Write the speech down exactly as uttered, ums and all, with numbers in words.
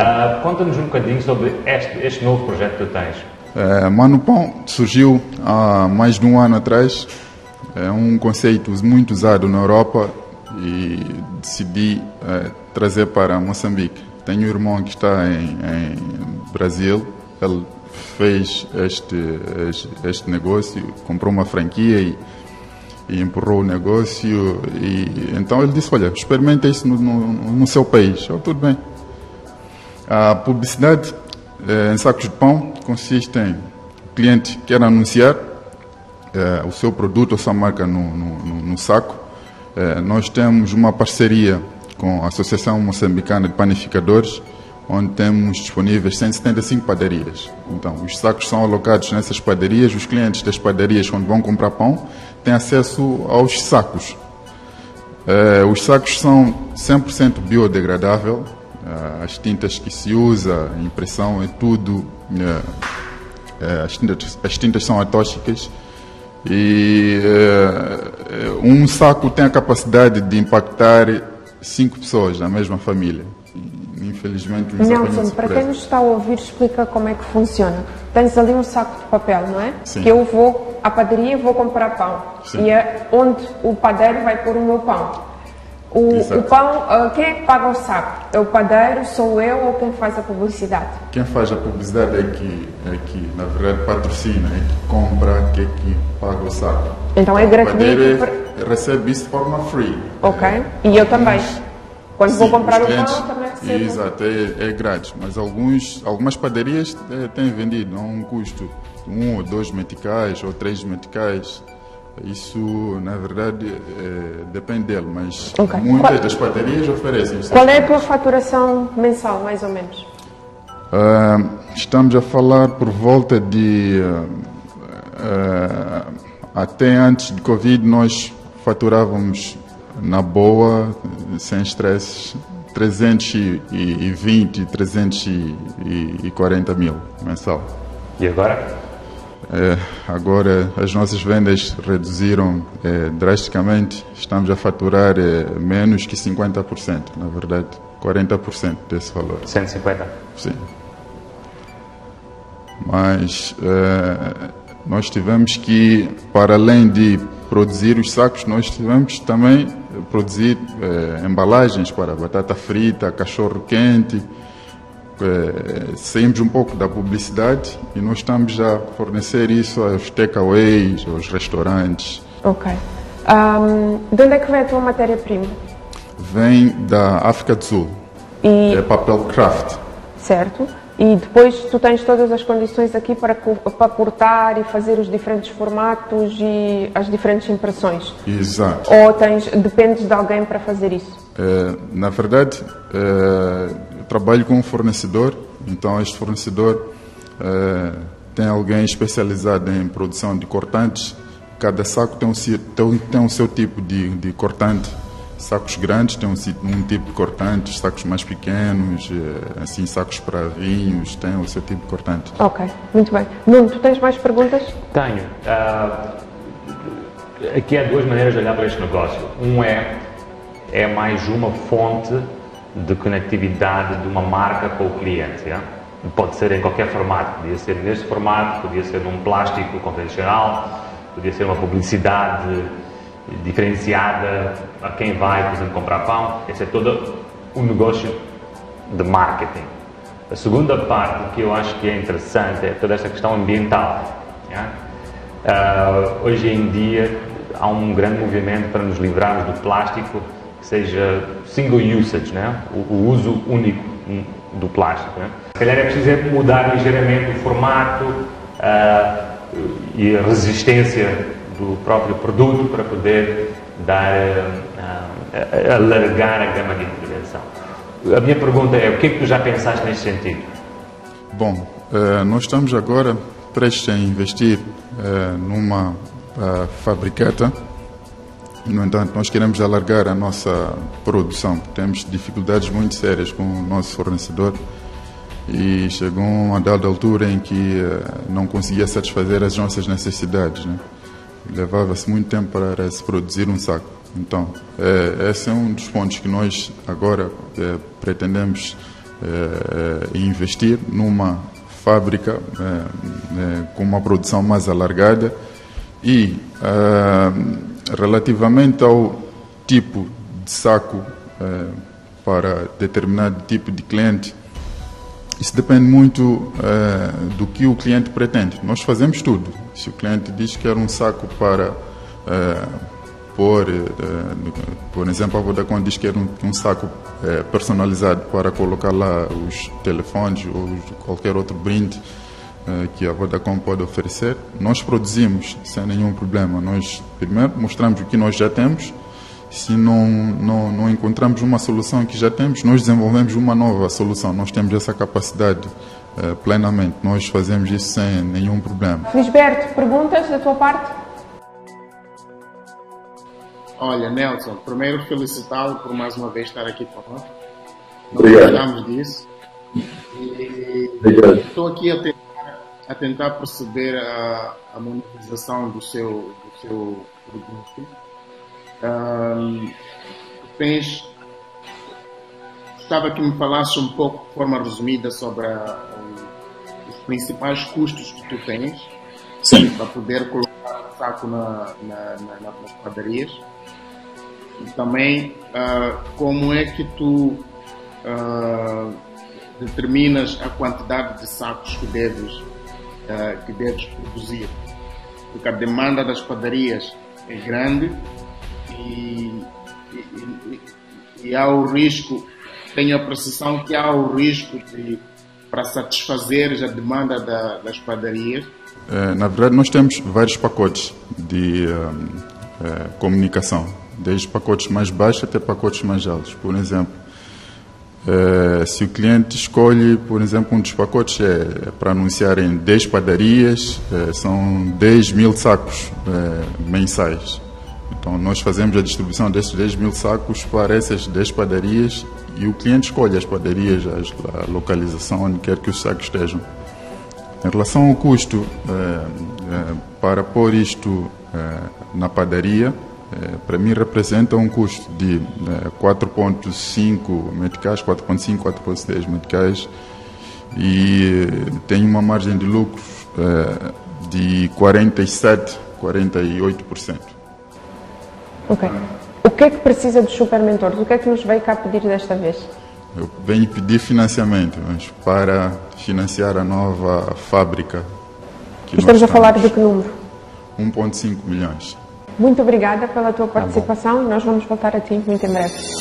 Uh, Conta-nos um bocadinho sobre este, este novo projeto que tu tens. É, Mano Pão surgiu há mais de um ano atrás. É um conceito muito usado na Europa e decidi é, trazer para Moçambique. Tenho um irmão que está em, em Brasil. Ele fez este, este, este negócio, comprou uma franquia e, e empurrou o negócio. E, então ele disse, olha, experimenta isso no, no, no seu país. Eu, tudo bem. A publicidade eh, em sacos de pão consiste em o cliente quer anunciar eh, o seu produto ou sua marca no, no, no saco. Eh, nós temos uma parceria com a Associação Moçambicana de Panificadores, onde temos disponíveis cento e setenta e cinco padarias. Então, os sacos são alocados nessas padarias. Os clientes das padarias, quando vão comprar pão, têm acesso aos sacos. Eh, os sacos são cem por cento biodegradável. As tintas que se usa, a impressão e tudo, as tintas, as tintas são atóxicas. E um saco tem a capacidade de impactar cinco pessoas da mesma família. Infelizmente, nos Nelson, para quem nos está a ouvir, explica como é que funciona. Tens ali um saco de papel, não é? Sim. Que eu vou à padaria e vou comprar pão. Sim. E é onde o padeiro vai pôr o meu pão. O, o pão, quem é que paga o saco? É o padeiro, sou eu ou quem faz a publicidade? Quem faz a publicidade é que, é que na verdade, patrocina, é que compra, que é que paga o saco. Então, então é gratuito? O padeiro recebe isso de forma free. Ok, é, e eu alguns, também. Quando sim, vou comprar o clientes, pão, também recebo. Exato, é, é grátis, mas alguns, algumas padarias é, têm vendido a um custo de um ou dois meticais ou três meticais. Isso, na verdade, é, depende dele, mas okay. Muitas qual, das padarias oferecem. Qual é a tua faturação mensal, mais ou menos? Uh, estamos a falar por volta de... Uh, uh, até antes de Covid, nós faturávamos, na boa, sem estresse, trezentos e vinte, trezentos e quarenta mil mensal. E agora? É, agora as nossas vendas reduziram é, drasticamente, estamos a faturar é, menos que cinquenta por cento, na verdade quarenta por cento desse valor. cento e cinquenta por cento? Sim. Mas é, nós tivemos que, para além de produzir os sacos, nós tivemos também produzir é, embalagens para batata frita, cachorro quente. É, saímos um pouco da publicidade e nós estamos a fornecer isso aos takeaways, aos restaurantes. Ok. Um, de onde é que vem a tua matéria-prima? Vem da África do Sul. E... é papel craft. Certo. E depois tu tens todas as condições aqui para, para cortar e fazer os diferentes formatos e as diferentes impressões? Exato. Ou tens, dependes de alguém para fazer isso? É, na verdade... É... trabalho com um fornecedor, então este fornecedor eh, tem alguém especializado em produção de cortantes. Cada saco tem o um, tem um seu tipo de, de cortante. Sacos grandes tem um, um tipo de cortante, sacos mais pequenos, eh, assim, sacos para vinhos, tem o seu tipo de cortante. Ok, muito bem. Nuno, tu tens mais perguntas? Tenho. Uh, aqui há duas maneiras de olhar para este negócio. Um é, é mais uma fonte de conectividade de uma marca com o cliente. É? Pode ser em qualquer formato, podia ser neste formato, podia ser num plástico convencional, podia ser uma publicidade diferenciada a quem vai, por exemplo, comprar pão. Esse é todo o negócio de marketing. A segunda parte que eu acho que é interessante é toda esta questão ambiental. É? Uh, hoje em dia há um grande movimento para nos livrarmos do plástico, que seja single usage, né? o, o uso único do plástico. Né? Se calhar é preciso mudar ligeiramente o formato uh, e a resistência do próprio produto para poder dar, uh, uh, alargar a gama de intervenção. A minha pergunta é, o que é que tu já pensaste neste sentido? Bom, uh, nós estamos agora prestes a investir uh, numa uh, fabricata. No entanto, nós queremos alargar a nossa produção. Temos dificuldades muito sérias com o nosso fornecedor e chegou a uma dada altura em que uh, não conseguia satisfazer as nossas necessidades. Né? Levava-se muito tempo para se produzir um saco. Então, é, esse é um dos pontos que nós agora é, pretendemos eh, investir numa fábrica eh, eh, com uma produção mais alargada e eh, relativamente ao tipo de saco eh, para determinado tipo de cliente, isso depende muito eh, do que o cliente pretende. Nós fazemos tudo. Se o cliente diz que quer um saco para eh, pôr, eh, por exemplo, a Vodacom diz que quer um, um saco eh, personalizado para colocar lá os telefones ou qualquer outro brinde eh, que a Vodacom pode oferecer, nós produzimos sem nenhum problema. Nós primeiro mostramos o que nós já temos. Se não, não, não encontramos uma solução que já temos, nós desenvolvemos uma nova solução. Nós temos essa capacidade eh, plenamente. Nós fazemos isso sem nenhum problema. Lisberto, perguntas da tua parte? Olha, Nelson, primeiro felicitá-lo por mais uma vez estar aqui conosco. Obrigado. Falamos disso. E obrigado. Estou aqui a tentar, a tentar perceber a, a monetização do seu, do seu produto. Uh, tens, gostava que me falasse um pouco de forma resumida sobre a, um, os principais custos que tu tens. Sim. Para poder colocar o saco na, na, na, nas padarias e também uh, como é que tu uh, determinas a quantidade de sacos que deves, uh, que deves produzir, porque a demanda das padarias é grande. E, e, e, e há o risco, tenho a percepção que há o risco de, para satisfazer a demanda da, das padarias. É, na verdade, nós temos vários pacotes de um, é, comunicação, desde pacotes mais baixos até pacotes mais altos. Por exemplo, é, se o cliente escolhe, por exemplo, um dos pacotes é, é para anunciar em dez padarias, é, são dez mil sacos é, mensais. Então, nós fazemos a distribuição desses dez mil sacos para essas dez padarias e o cliente escolhe as padarias, a localização onde quer que os sacos estejam. Em relação ao custo, é, é, para pôr isto é, na padaria, é, para mim representa um custo de é, quatro vírgula cinco meticais, quatro vírgula cinco, quatro vírgula seis meticais e tem uma margem de lucro é, de quarenta e sete por cento, quarenta e oito por cento. Ok. O que é que precisa dos Super Mentores? O que é que nos veio cá pedir desta vez? Eu venho pedir financiamento, mas para financiar a nova fábrica. Que estamos a falar de que número? um vírgula cinco milhões. Muito obrigada pela tua participação. Tá, nós vamos voltar a ti muito em breve.